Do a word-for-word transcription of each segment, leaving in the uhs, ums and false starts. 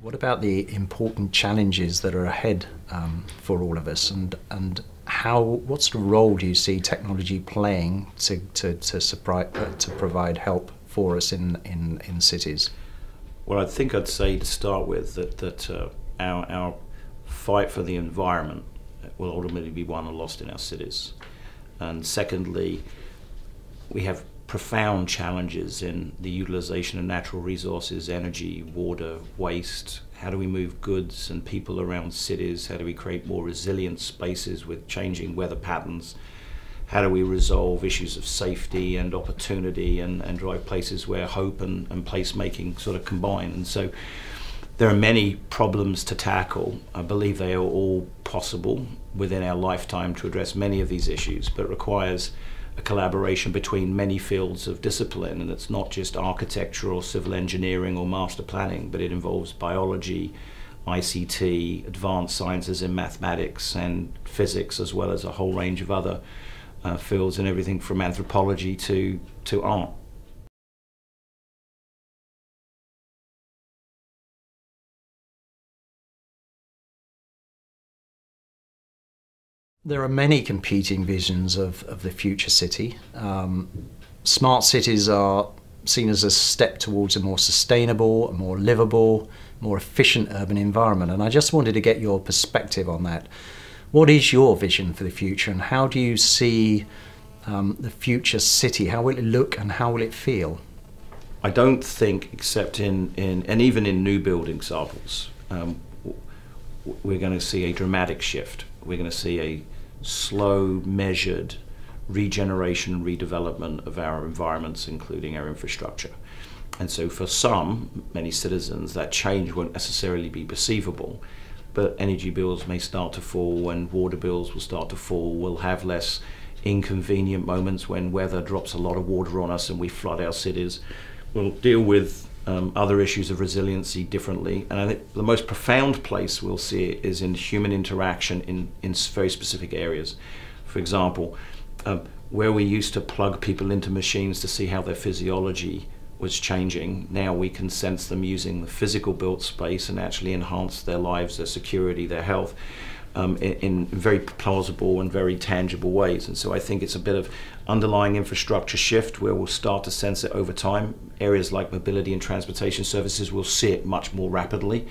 What about the important challenges that are ahead um, for all of us, and, and how, what sort of role do you see technology playing to, to, to, surprise, uh, to provide help for us in, in, in cities? Well, I think I'd say to start with that, that uh, our, our fight for the environment will ultimately be won or lost in our cities. And secondly, we have profound challenges in the utilization of natural resources, energy, water, waste. How do we move goods and people around cities? How do we create more resilient spaces with changing weather patterns? How do we resolve issues of safety and opportunity and, and drive places where hope and, and placemaking sort of combine? And so there are many problems to tackle. I believe they are all possible within our lifetime to address many of these issues, but it requires a collaboration between many fields of discipline, and it's not just architecture or civil engineering or master planning, but it involves biology, I C T, advanced sciences in mathematics and physics, as well as a whole range of other uh, fields, and everything from anthropology to, to art. There are many competing visions of, of the future city. Um, smart cities are seen as a step towards a more sustainable, a more livable, more efficient urban environment. And I just wanted to get your perspective on that. What is your vision for the future, and how do you see um, the future city? How will it look and how will it feel? I don't think, except in, in and even in new build examples, um, we're going to see a dramatic shift. We're going to see a slow, measured regeneration, redevelopment of our environments, including our infrastructure. And so for some, many citizens, that change won't necessarily be perceivable, but energy bills may start to fall, and water bills will start to fall. We'll have less inconvenient moments when weather drops a lot of water on us and we flood our cities. We'll deal with Um, other issues of resiliency differently, and I think the most profound place we'll see it is in human interaction in, in very specific areas. For example, um, where we used to plug people into machines to see how their physiology was changing, now we can sense them using the physical built space and actually enhance their lives, their security, their health um, in, in very plausible and very tangible ways. And so I think it's a bit of underlying infrastructure shift where we'll start to sense it over time. Areas like mobility and transportation services will see it much more rapidly.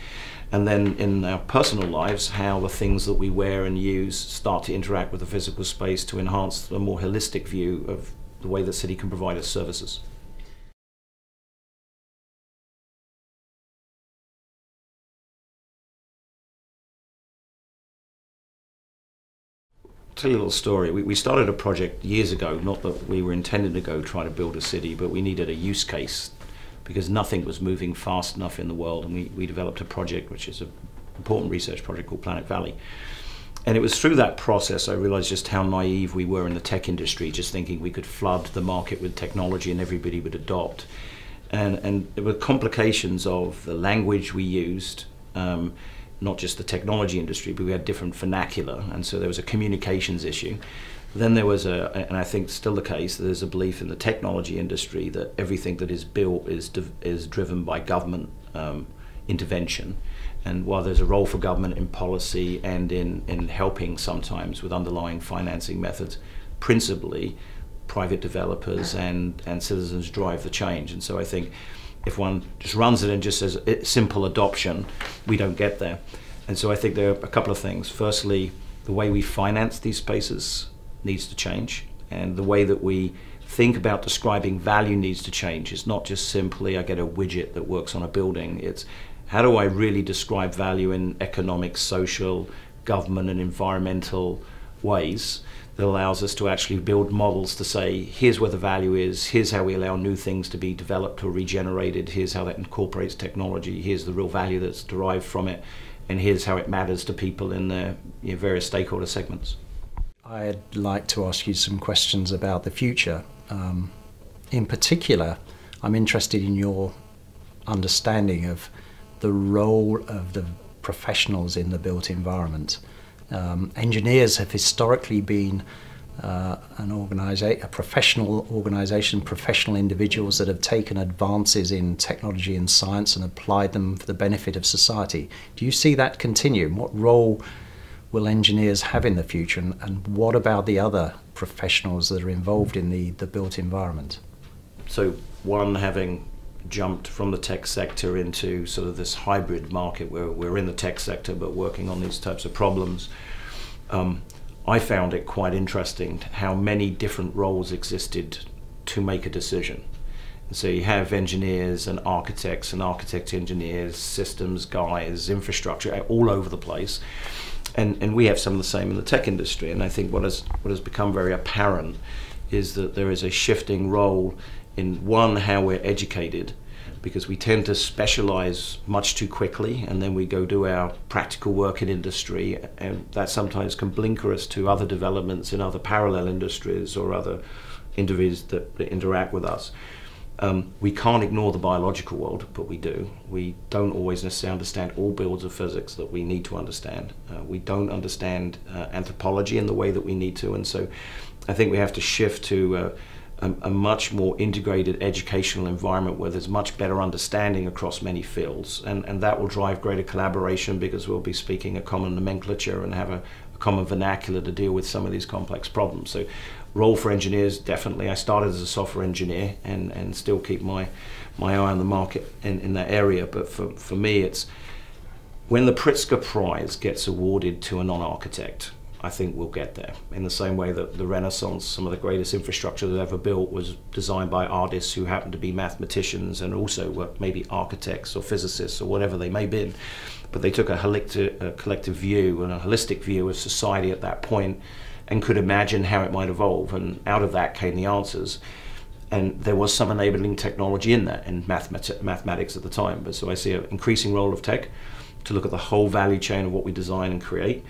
And then in our personal lives, how the things that we wear and use start to interact with the physical space to enhance a more holistic view of the way the city can provide us services. Tell you a little story. We, we started a project years ago, not that we were intended to go try to build a city, but we needed a use case because nothing was moving fast enough in the world, and we, we developed a project which is an important research project called Planet Valley. And it was through that process I realized just how naive we were in the tech industry, just thinking we could flood the market with technology and everybody would adopt. And, and there were complications of the language we used, um, not just the technology industry, but we had different vernacular, and so there was a communications issue. Then there was a, and I think still the case, there's a belief in the technology industry that everything that is built is, is driven by government um, intervention. And while there's a role for government in policy and in, in helping sometimes with underlying financing methods, principally private developers and, and citizens drive the change. And so I think if one just runs it and just says simple adoption, we don't get there. And so I think there are a couple of things. Firstly, the way we finance these spaces needs to change, and the way that we think about describing value needs to change. It's not just simply I get a widget that works on a building. It's how do I really describe value in economic, social, government and environmental ways that allows us to actually build models to say, here's where the value is, here's how we allow new things to be developed or regenerated, here's how that incorporates technology, here's the real value that's derived from it, and here's how it matters to people in their, you know, various stakeholder segments. I'd like to ask you some questions about the future. Um, in particular, I'm interested in your understanding of the role of the professionals in the built environment. Um, engineers have historically been uh, an organisa- a professional organisation, professional individuals that have taken advances in technology and science and applied them for the benefit of society. Do you see that continue? What role will engineers have in the future, and, and what about the other professionals that are involved in the, the built environment? So, one, having jumped from the tech sector into sort of this hybrid market where we're in the tech sector but working on these types of problems, um, I found it quite interesting how many different roles existed to make a decision. And so you have engineers and architects and architect engineers, systems guys, infrastructure, all over the place. And, and we have some of the same in the tech industry, and I think what has, what has become very apparent is that there is a shifting role in, one, how we're educated, because we tend to specialize much too quickly, and then we go do our practical work in industry, and that sometimes can blinker us to other developments in other parallel industries or other industries that, that interact with us. Um, we can't ignore the biological world, but we do. We don't always necessarily understand all builds of physics that we need to understand. Uh, we don't understand uh, anthropology in the way that we need to, and so I think we have to shift to uh, a, a much more integrated educational environment where there's much better understanding across many fields, and, and that will drive greater collaboration because we'll be speaking a common nomenclature and have a, a common vernacular to deal with some of these complex problems. So, role for engineers, definitely. I started as a software engineer and, and still keep my, my eye on the market in, in that area, but for, for me it's, when the Pritzker Prize gets awarded to a non-architect, I think we'll get there. In the same way that the Renaissance, some of the greatest infrastructure that ever built was designed by artists who happened to be mathematicians and also were maybe architects or physicists or whatever they may be, but they took a, a collective view and a holistic view of society at that point and could imagine how it might evolve, and out of that came the answers. And there was some enabling technology in that, in mathemat mathematics at the time. But so I see an increasing role of tech to look at the whole value chain of what we design and create,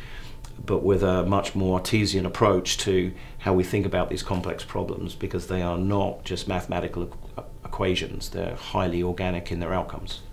but with a much more artisan approach to how we think about these complex problems, because they are not just mathematical equ equations, they're highly organic in their outcomes.